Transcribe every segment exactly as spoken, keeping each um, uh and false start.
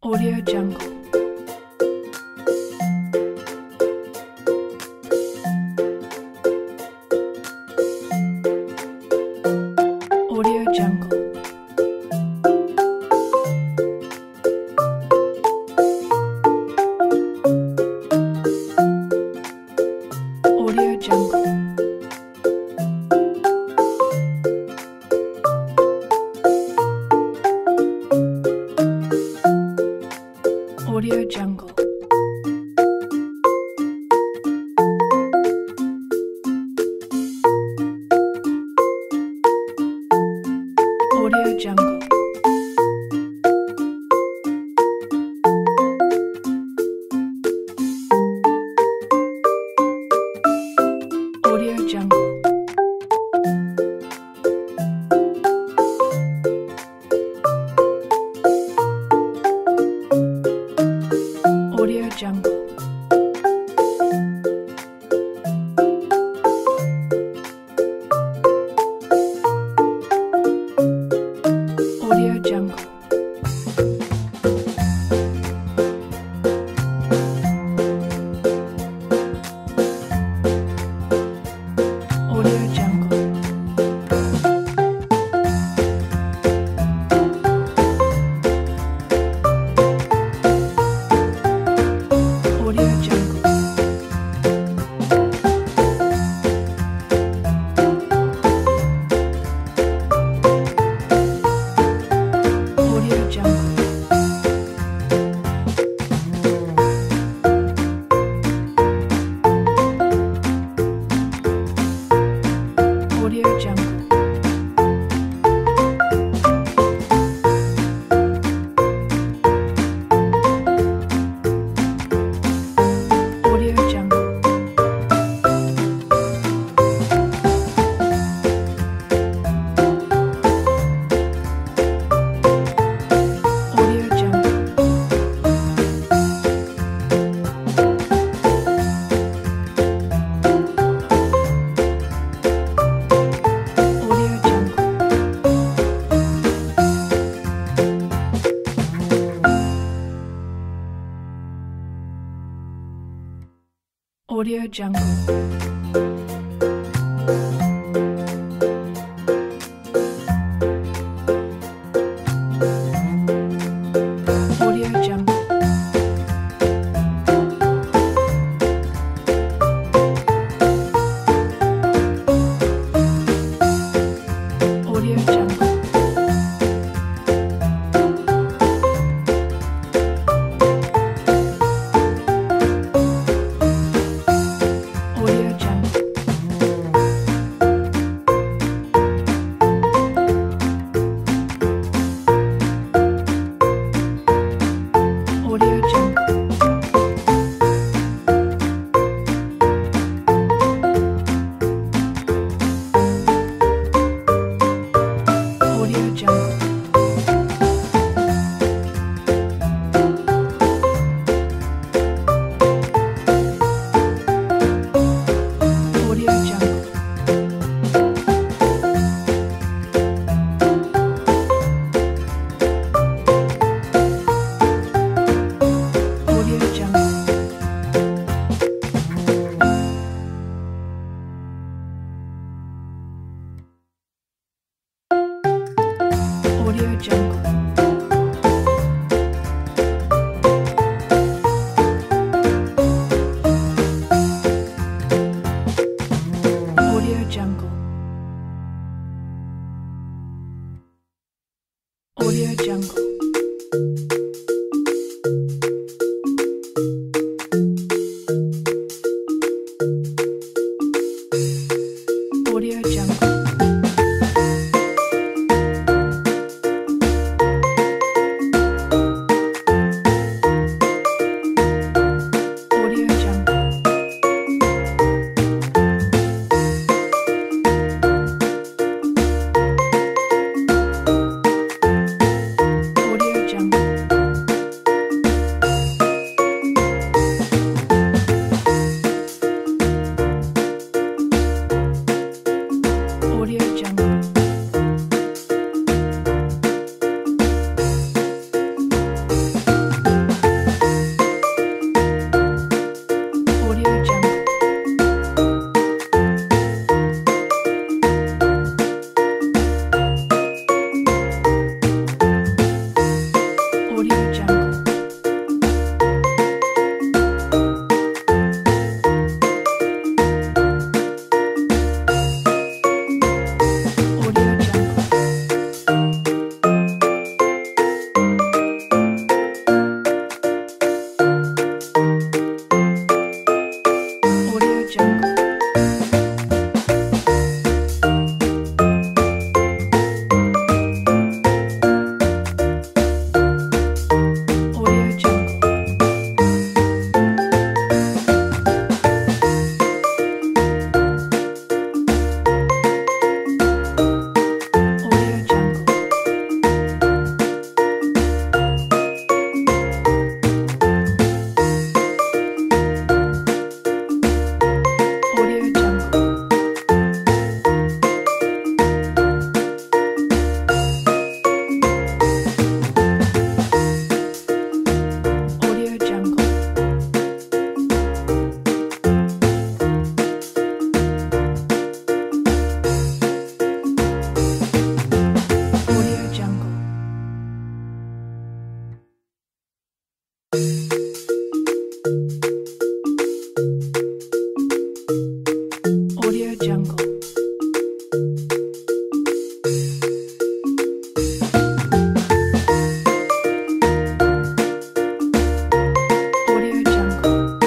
Audio Jungle. Audio Jungle. Audio Jungle. Audio Jungle. Audio Jungle. Audio Jungle. Audio Jungle. Audio Jungle. Audio Jungle. Audio Jungle. Audio Jungle. Audio Jungle. Audio Jungle. Audio Jungle. Audio Jungle. Audio Jungle. Audio Jungle. Audio Jungle.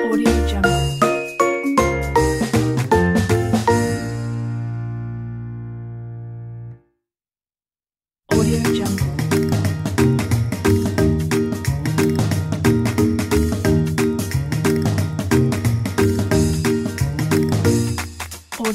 Audio Jungle. Audio Jungle. Audio Jungle. Audio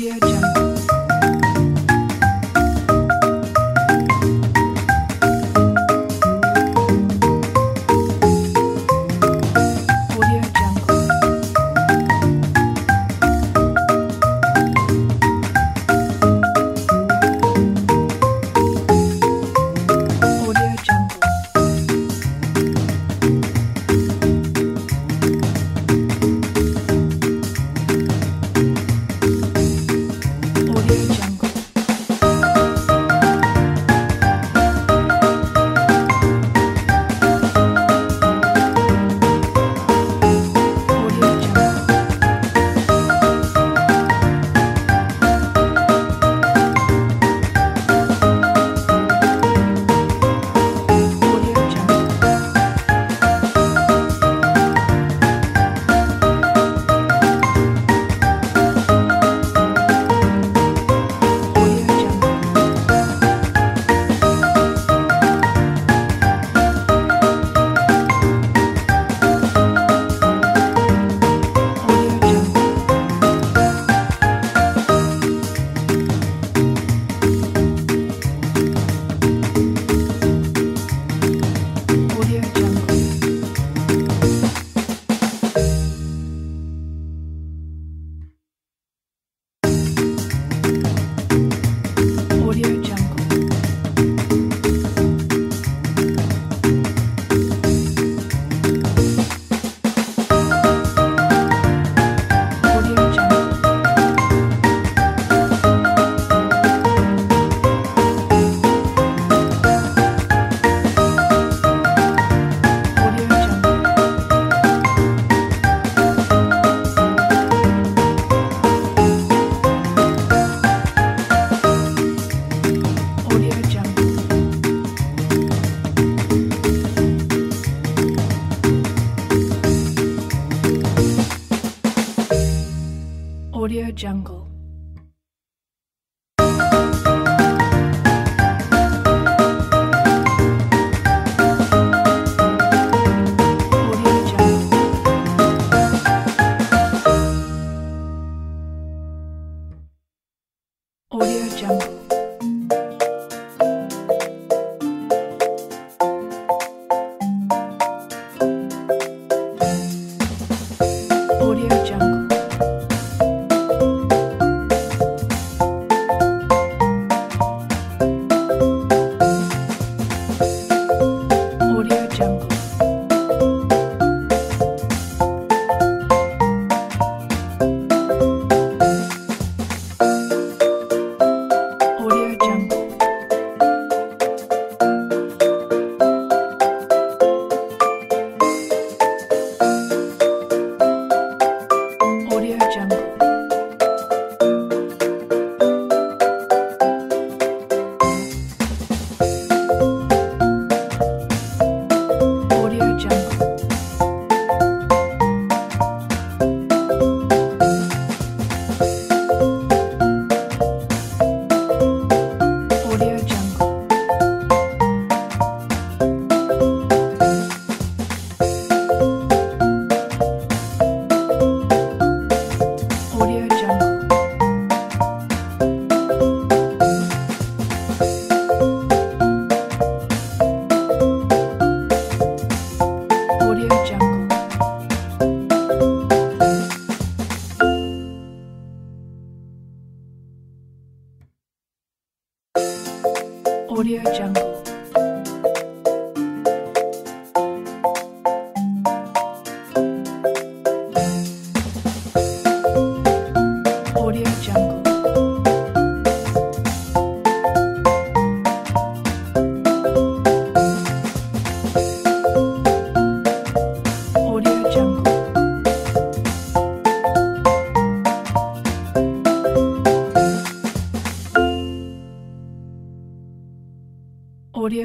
Jungle. Audio Jungle. Audio Jungle. Audio Jungle. Audio Jungle. Audio Jungle. Audio Jungle. Audio Jungle. Audio